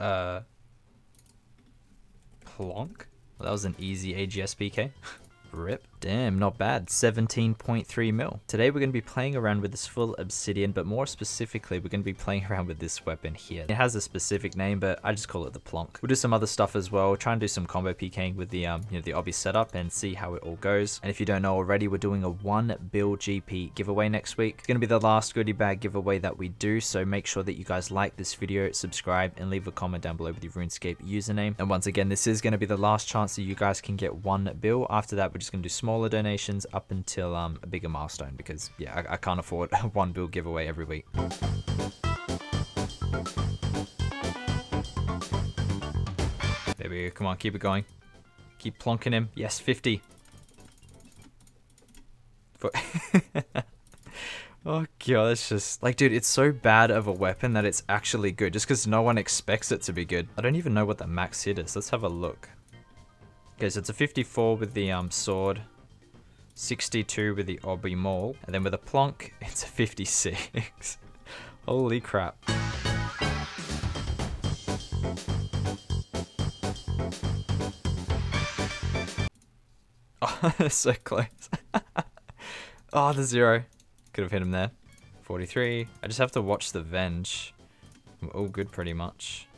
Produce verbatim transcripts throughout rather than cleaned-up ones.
uh, Plonk. Well, that was an easy A G S P K. Rip. Damn, not bad. seventeen point three mil. Today we're going to be playing around with this full Obsidian, but more specifically, we're going to be playing around with this weapon here. It has a specific name, but I just call it the Plonk. We'll do some other stuff as well. We'll try and do some combo PKing with the, um, you know, the obby setup and see how it all goes. And if you don't know already, we're doing a one bill G P giveaway next week. It's going to be the last goodie bag giveaway that we do, so make sure that you guys like this video, subscribe, and leave a comment down below with your RuneScape username. And once again, this is going to be the last chance that you guys can get one bill. After that, we're just going to do smaller donations up until um, a bigger milestone, because yeah, I, I can't afford a one bill giveaway every week. There we go, come on, keep it going. Keep plonking him, yes, fifty. For oh god, that's just, like dude, it's so bad of a weapon that it's actually good, just because no one expects it to be good. I don't even know what the max hit is, let's have a look. Okay, so it's a fifty-four with the um, sword, sixty-two with the obby maul, and then with a plonk, it's a fifty-six. Holy crap. Oh, that's so close. Oh, the zero. Could have hit him there. forty-three. I just have to watch the venge. I'm all good pretty much.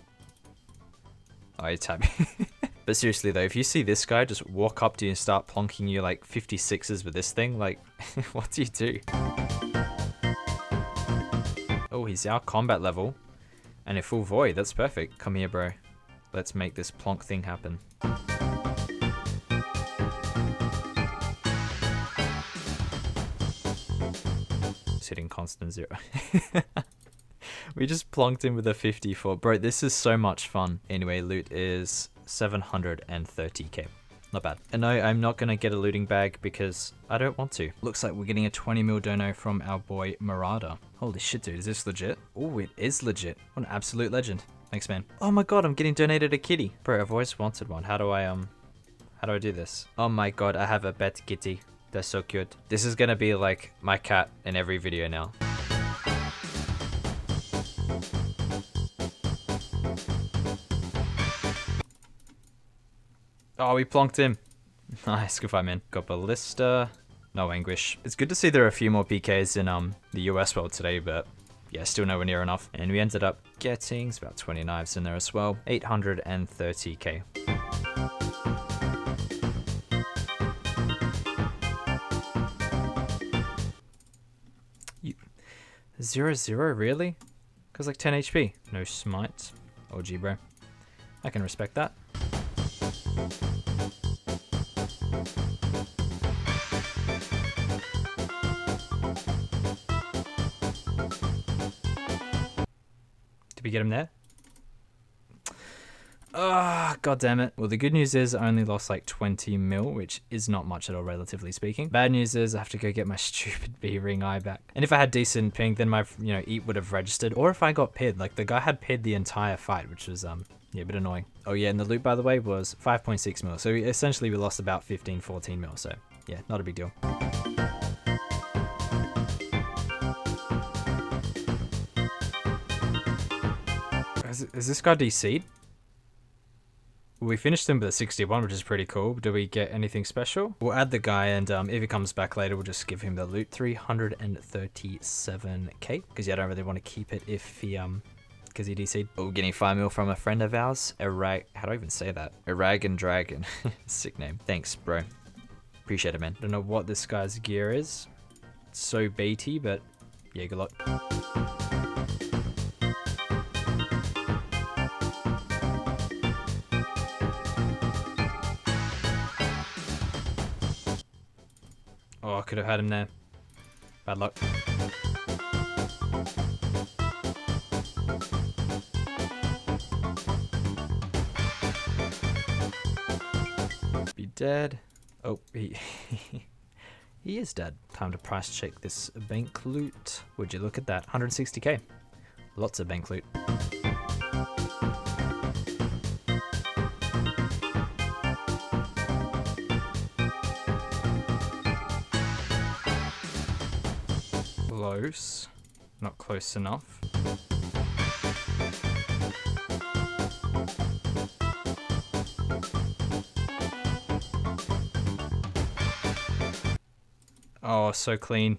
Oh, he's tapping. But seriously though, if you see this guy just walk up to you and start plonking you like fifty-sixes with this thing, like, what do you do? Oh, he's our combat level. And a full void, that's perfect. Come here, bro. Let's make this plonk thing happen. Just hitting constant zero. We just plonked him with a fifty-four. Bro, this is so much fun. Anyway, loot is seven hundred thirty K. Not bad. And no, I'm not going to get a looting bag because I don't want to. Looks like we're getting a twenty mil dono from our boy Murata. Holy shit, dude. Is this legit? Oh, it is legit. What an absolute legend. Thanks, man. Oh my god, I'm getting donated a kitty. Bro, I've always wanted one. How do I, um, how do I do this? Oh my god, I have a pet kitty. They're so cute. This is going to be like my cat in every video now. Oh, we plonked him. Nice, good fight, man. Got ballista, no anguish. It's good to see there are a few more P Ks in um the U S world today, but yeah, still nowhere near enough. And we ended up getting it's about twenty knives in there as well. eight hundred thirty K. You, zero zero really? Cause like ten H P. No smite. O G bro. I can respect that. Did we get him there? Ah, oh, god damn it. Well, the good news is I only lost like twenty mil, which is not much at all, relatively speaking. Bad news is I have to go get my stupid B-ring eye back. And if I had decent ping, then my, you know, eat would have registered. Or if I got pid, like the guy had pid the entire fight, which was, um, yeah, a bit annoying. Oh yeah, and the loot, by the way, was five point six mil. So we, essentially we lost about fifteen, fourteen mil. So yeah, not a big deal. Is, is this guy D C'd? We finished him with a sixty-one, which is pretty cool. Do we get anything special? We'll add the guy, and um, if he comes back later, we'll just give him the loot. three hundred thirty-seven K, because yeah, I don't really want to keep it if he, um, because he D C'd. Oh, getting five mil from a friend of ours. Arag, how do I even say that? Aragon Dragon, sick name. Thanks, bro. Appreciate it, man. Don't know what this guy's gear is. It's so baity, but yeah, good luck. Oh, I could have had him there. Bad luck. Be dead. Oh, he he is dead. Time to price check this bank loot. Would you look at that? one hundred sixty K. Lots of bank loot. Close, not close enough. Oh, so clean.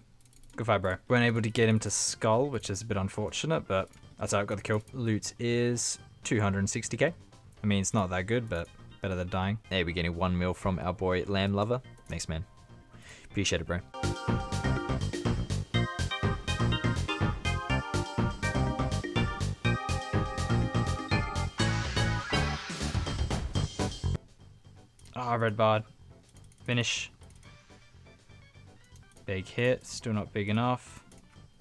Good fight, bro. Weren't able to get him to skull, which is a bit unfortunate, but that's how I got the kill. Loot is two hundred sixty K. I mean, it's not that good, but better than dying. Hey, we're getting one mil from our boy Lamb Lover. Thanks, man. Appreciate it, bro. Ah, oh, Red Bard. Finish. Big hit. Still not big enough.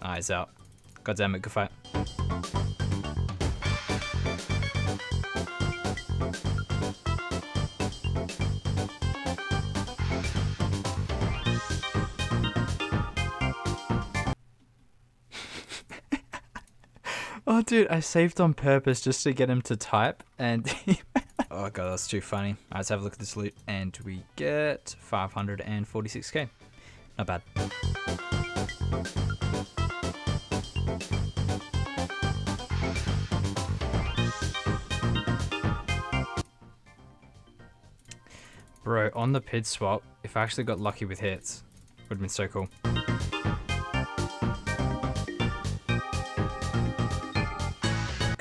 Eyes out. God damn it, good fight. Oh, dude, I saved on purpose just to get him to type, and oh god, that's too funny. All right, let's have a look at this loot, and we get five hundred forty-six K. Not bad. Bro, on the P I D swap, if I actually got lucky with hits, would have been so cool. Could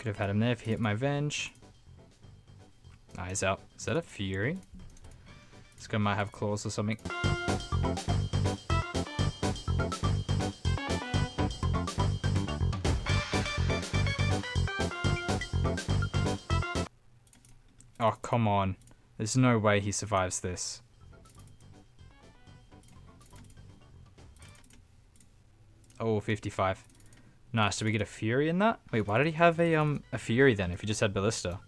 have had him there if he hit my Venge. Eyes out. Is that a Fury? This guy might have claws or something. Oh, come on. There's no way he survives this. Oh, fifty-five. Nice, did we get a Fury in that? Wait, why did he have a um a Fury then if he just had Ballista?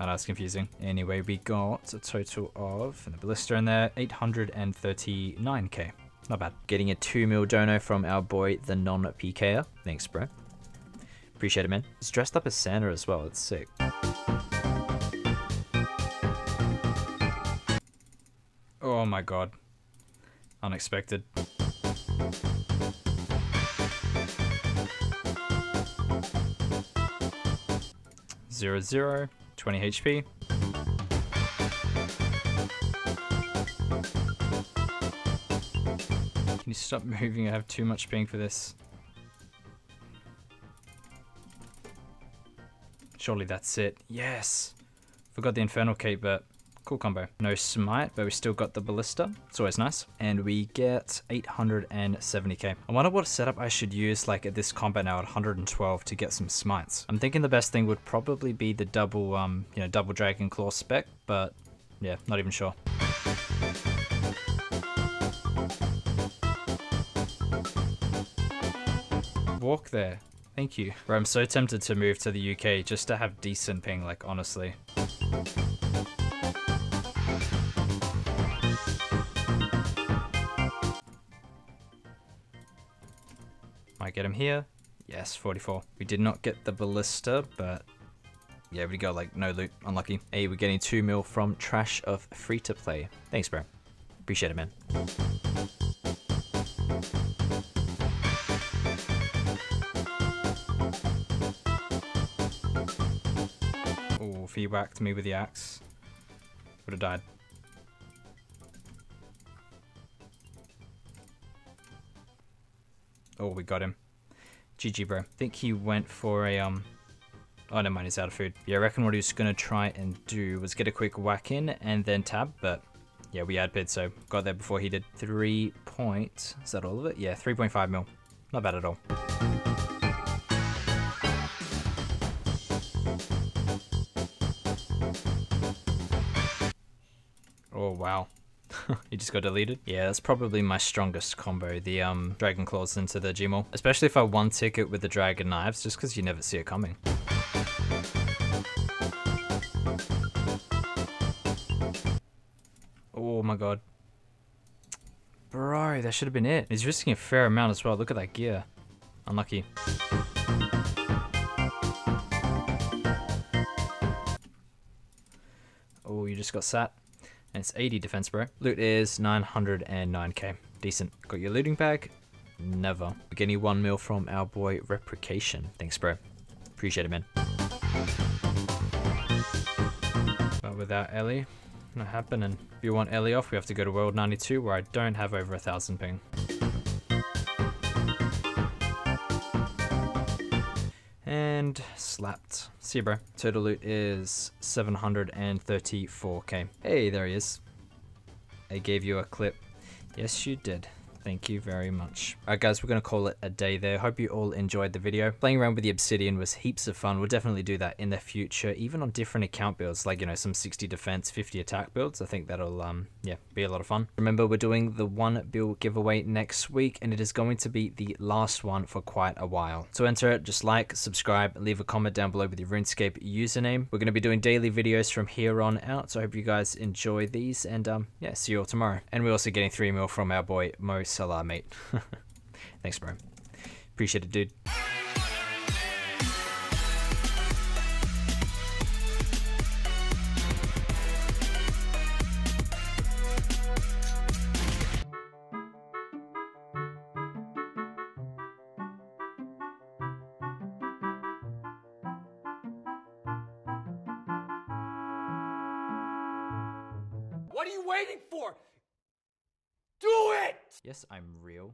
Oh, that's confusing. Anyway, we got a total of, and the Ballista in there, eight hundred thirty-nine K. Not bad. Getting a two mil dono from our boy, the non P K-er. Thanks, bro. Appreciate it, man. He's dressed up as Santa as well. It's sick. Oh my god. Unexpected. Zero, zero, twenty H P. Can you stop moving? I have too much ping for this. Surely that's it. Yes! Forgot the Infernal Cape, but cool combo. No smite, but we still got the Ballista. It's always nice. And we get eight hundred seventy K. I wonder what setup I should use like at this combat now at one hundred twelve to get some smites. I'm thinking the best thing would probably be the double, um, you know, double Dragon Claw spec, but yeah, not even sure. Walk there. Thank you. Bro, I'm so tempted to move to the U K just to have decent ping, like honestly. Might get him here. Yes, forty-four. We did not get the Ballista, but yeah, we got like no loot. Unlucky. Hey, we're getting two mil from Trash of Free to Play. Thanks, bro. Appreciate it, man. Oh, if he whacked me with the axe, would have died. Oh, we got him. G G, bro. I think he went for a, um... oh, never mind, he's out of food. Yeah, I reckon what he was going to try and do was get a quick whack in and then tab, but yeah, we had bid, so got there before he did. Three point... is that all of it? Yeah, three point five mil. Not bad at all. Oh, wow. He just got deleted. Yeah, that's probably my strongest combo, the um, Dragon Claws into the Gmall. Especially if I one ticket with the Dragon Knives, just because you never see it coming. Oh my god. Bro, that should have been it. He's risking a fair amount as well. Look at that gear. Unlucky. Oh, you just got sat. And it's eighty defense, bro. Loot is nine hundred nine K. Decent. Got your looting bag? Never. We're getting one mil from our boy Reprecation. Thanks, bro. Appreciate it, man. But without Ellie, not happening. If you want Ellie off, we have to go to World ninety-two, where I don't have over a thousand ping. and slapped. See you, bro. Total loot is seven hundred thirty-four K. Hey, there he is. I gave you a clip. Yes, you did. Thank you very much. Alright guys, we're going to call it a day there. Hope you all enjoyed the video. Playing around with the Obsidian was heaps of fun. We'll definitely do that in the future, even on different account builds, like, you know, some sixty defense, fifty attack builds. I think that'll, um, yeah, be a lot of fun. Remember, we're doing the one build giveaway next week, and it is going to be the last one for quite a while. So enter it, just like, subscribe, leave a comment down below with your RuneScape username. We're going to be doing daily videos from here on out, so I hope you guys enjoy these, and um, yeah, see you all tomorrow. And we're also getting three mil from our boy, Moe. Salah, mate. Thanks, bro. Appreciate it, dude. What are you waiting for? Do it! Yes, I'm real.